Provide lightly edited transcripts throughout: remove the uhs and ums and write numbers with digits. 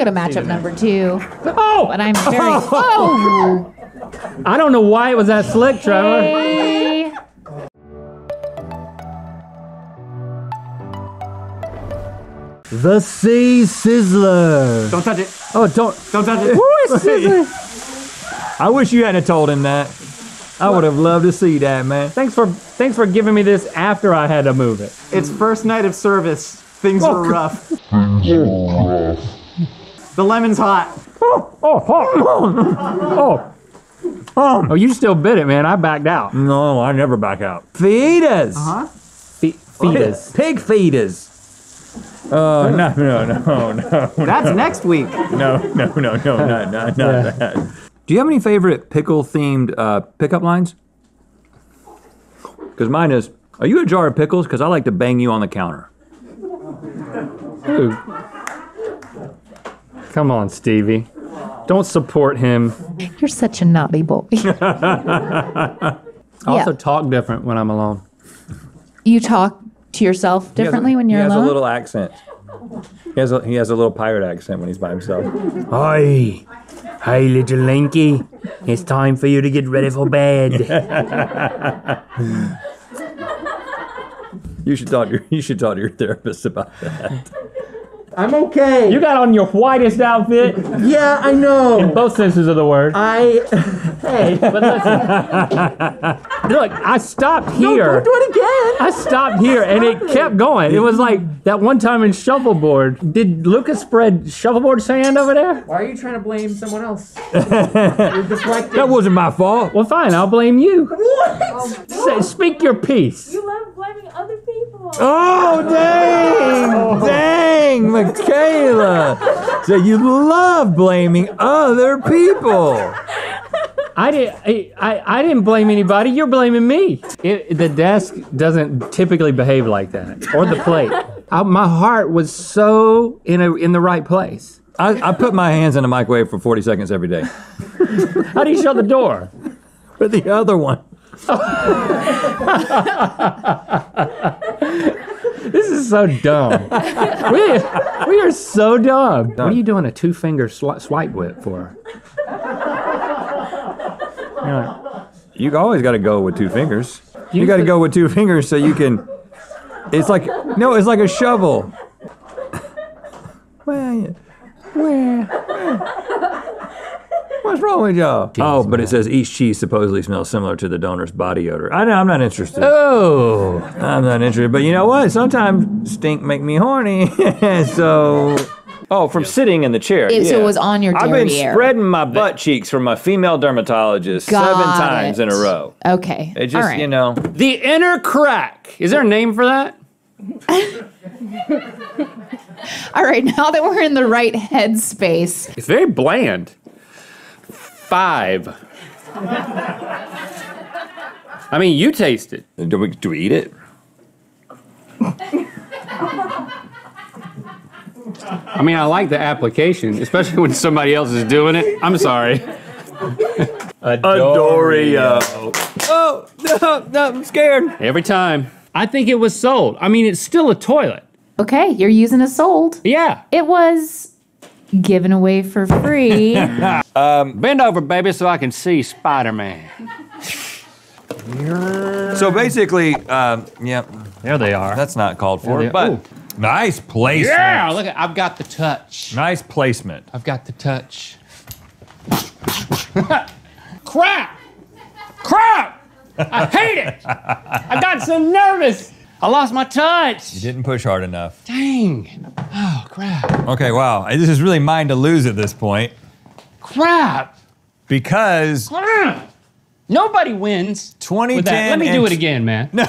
Go to matchup number two. Oh! But I'm very... Oh! I don't know why it was that slick, Trevor. Hey. The Sea Sizzler. Don't touch it. Oh, don't touch it. Ooh, it's sizzling. I wish you hadn't told him that. I would have loved to see that, man. Thanks for giving me this after I had to move it. It's first night of service. Things were rough. Things were rough. The lemon's hot. Oh, you still bit it, man. I backed out. No, I never back out. Fetus. Uh-huh. Fetus. Pig fetus. Oh, no. That's next week. No, not that. Do you have any favorite pickle-themed pickup lines? Because mine is, are you a jar of pickles? Because I like to bang you on the counter. Ooh. Come on, Stevie. Don't support him. You're such a naughty boy. I also talk different when I'm alone. You talk to yourself differently when you're alone? He has a little accent. He has a little pirate accent when he's by himself. Hi. Hey, little Linky, it's time for you to get ready for bed. You should talk to your therapist about that. I'm okay. You got on your whitest outfit. Yeah, I know. In both senses of the word. Hey, but listen. Look, I stopped here. Don't do it again. I stopped here and it kept going. It was like that one time in Shuffleboard. Did Lucas spread Shuffleboard sand over there? Why are you trying to blame someone else? That wasn't my fault. Well, fine, I'll blame you. What? Oh, speak your piece. You love blaming other people. Oh, dang, Michaela. So you love blaming other people. I didn't blame anybody. You're blaming me. The desk doesn't typically behave like that, or the plate. My heart was so in the right place. I put my hands in the microwave for 40 seconds every day. How do you shut the door? With the other one. This is so dumb. We are so dumb. What are you doing a two-finger swipe whip for? You always got to go with two fingers. You got to go with two fingers so you can. It's like a shovel. Where? What's wrong with y'all? Oh, but it says each cheese supposedly smells similar to the donor's body odor. I know, I'm not interested. Oh, I'm not interested. But you know what? Sometimes stink make me horny. So. Oh, from sitting in the chair. So it was on your derriere. I've been spreading my butt cheeks from my female dermatologist 7 times in a row. Okay. It just, all right. You know. The inner crack. Is there a name for that? All right, now that we're in the right headspace. It's very bland. 5. I mean, you taste it. Do we eat it? I mean, I like the application, especially when somebody else is doing it. I'm sorry. Adorio. Oh, no, I'm scared. Every time. I think it was sold. I mean, it's still a toilet. Okay, you're using a sold. Yeah. It was given away for free. Bend over, baby, so I can see Spider-Man. So basically, there they are. That's not called for, but... Ooh. Nice placement. Yeah, look, I've got the touch. Nice placement. I've got the touch. Crap! I hate it! I got so nervous. I lost my touch. You didn't push hard enough. Dang. Oh, crap. Okay, wow. This is really mine to lose at this point. Crap. Because... Crap. Nobody wins. 2010. Let me do it again, man. No,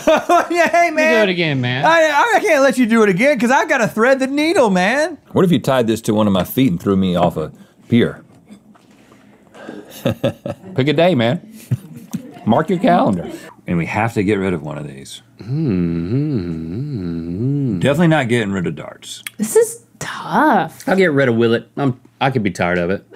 yeah, hey, man. Let me do it again, man. I can't let you do it again because I've got to thread the needle, man. What if you tied this to one of my feet and threw me off a pier? Pick a day, man. Mark your calendar. And we have to get rid of one of these. Mm-hmm. Definitely not getting rid of darts. This is tough. I'll get rid of Willet. I could be tired of it.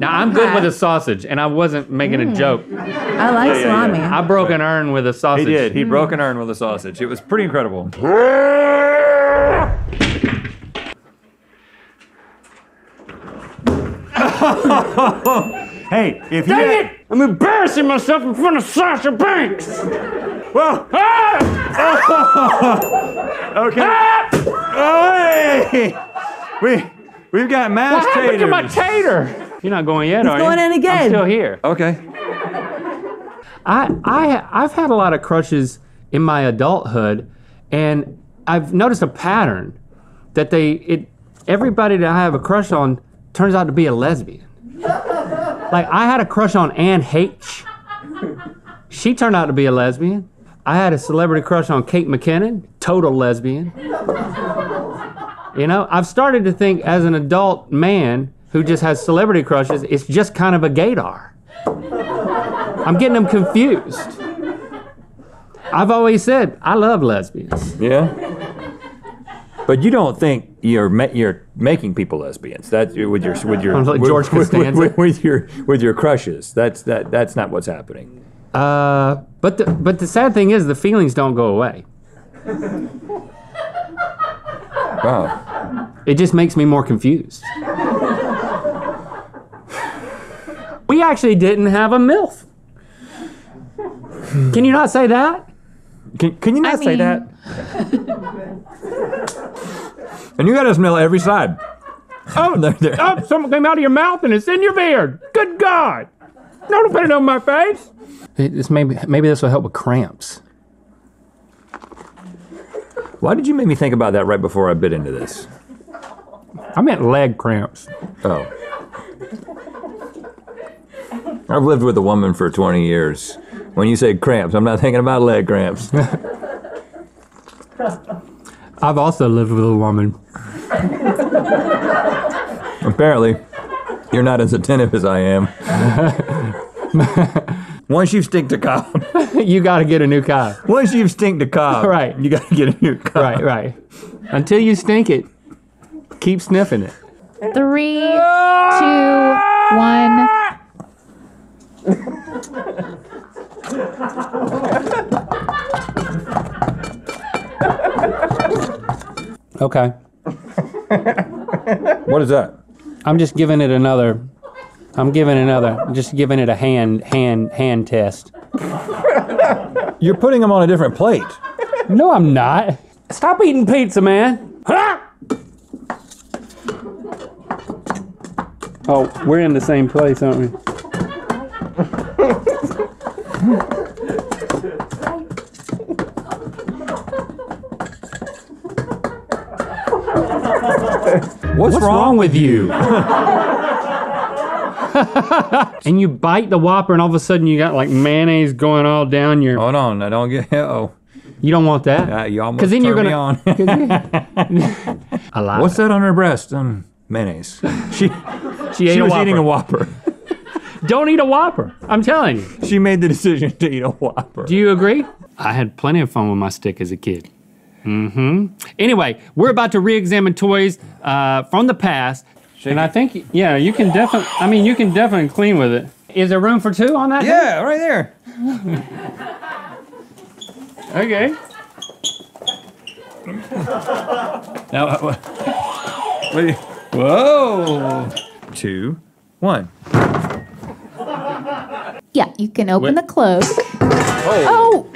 Now, I'm good with a sausage, and I wasn't making a joke. I like salami. Yeah. I broke an urn with a sausage. He did. He broke an urn with a sausage. It was pretty incredible. Hey, if you... Dang it! I'm embarrassing myself in front of Sasha Banks! Well... Ah! Oh! Okay. Ah! Oh, hey! We've got mashed taters. What happened to my tater? You're not going yet, are you? He's going in again. I'm still here. Okay. I've had a lot of crushes in my adulthood, and I've noticed a pattern that everybody that I have a crush on turns out to be a lesbian. Like, I had a crush on Anne H. She turned out to be a lesbian. I had a celebrity crush on Kate McKinnon, total lesbian. You know, I've started to think as an adult man who just has celebrity crushes, it's just kind of a gaydar. I'm getting them confused. I've always said, I love lesbians. Yeah? But you don't think you're making people lesbians. That's with your like George Costanza. With your crushes. That's not what's happening. But the sad thing is the feelings don't go away. Wow. It just makes me more confused. We actually didn't have a MILF. Can you not say that? Can you not say that? And you gotta smell every side. Oh, oh, something came out of your mouth and it's in your beard. Good God. No, don't put it on my face. Maybe this will help with cramps. Why did you make me think about that right before I bit into this? I meant leg cramps. Oh. I've lived with a woman for 20 years. When you say cramps, I'm not thinking about leg cramps. I've also lived with a woman. Apparently, you're not as attentive as I am. Once you've stinked a cob. You gotta get a new cob. Once you've stinked a cob. Right. You gotta get a new cob. Right, right. Until you stink it, keep sniffing it. 3, 2, 1. Okay. What is that? I'm just giving it another. Just giving it a hand test. You're putting them on a different plate. No, I'm not. Stop eating pizza, man. Huh? Oh, we're in the same place, aren't we? What's wrong with you? And you bite the Whopper and all of a sudden you got like mayonnaise going all down your... Hold on, I don't get... Uh-oh. You don't want that? You almost turned me on. I lied. What's that on her breast? Mayonnaise. She was eating a Whopper. Don't eat a Whopper, I'm telling you. She made the decision to eat a Whopper. Do you agree? I had plenty of fun with my stick as a kid. Mm-hmm. Anyway, we're about to re-examine toys from the past. And I think, yeah, you can definitely, I mean, you can definitely clean with it. Is there room for two on that? Yeah, right there. Okay. Now, wait. Whoa. 2, 1. Yeah, you can open the cloak. Oh!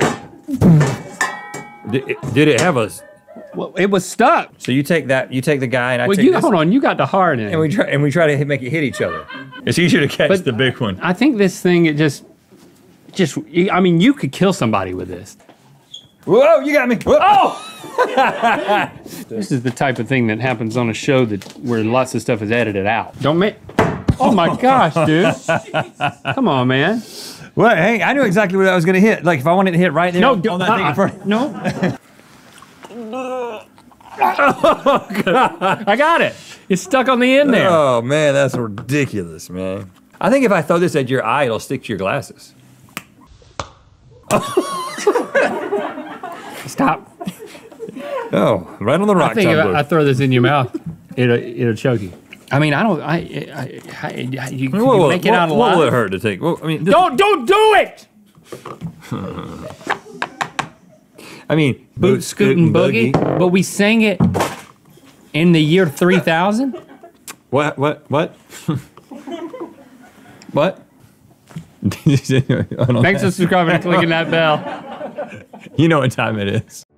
Did it have a... Well, it was stuck. So you take that, you take the guy, and I take this. Hold on, you got the hard end. And we try to make it hit each other. It's easier to catch the big one. I think this thing, it just, I mean, you could kill somebody with this. Whoa, you got me. Whoa. Oh! This is the type of thing that happens on a show where lots of stuff is edited out. Don't make... Oh my gosh, dude. Come on, man. Well, hey, I knew exactly what I was gonna hit. Like, if I wanted to hit right there on that thing in front. No. Oh, God. I got it. It's stuck on the end there. Oh, man, that's ridiculous, man. I think if I throw this at your eye, it'll stick to your glasses. Stop. Oh, right on the rock. I think if I throw this in your mouth, it'll choke you. I mean, I don't. You make it out alive. What will it hurt to take? Well, I mean, don't do it. I mean, boot scootin' boogie. But we sang it in the year 3000. What? What? What? What? Thanks for subscribing and clicking that bell. You know what time it is.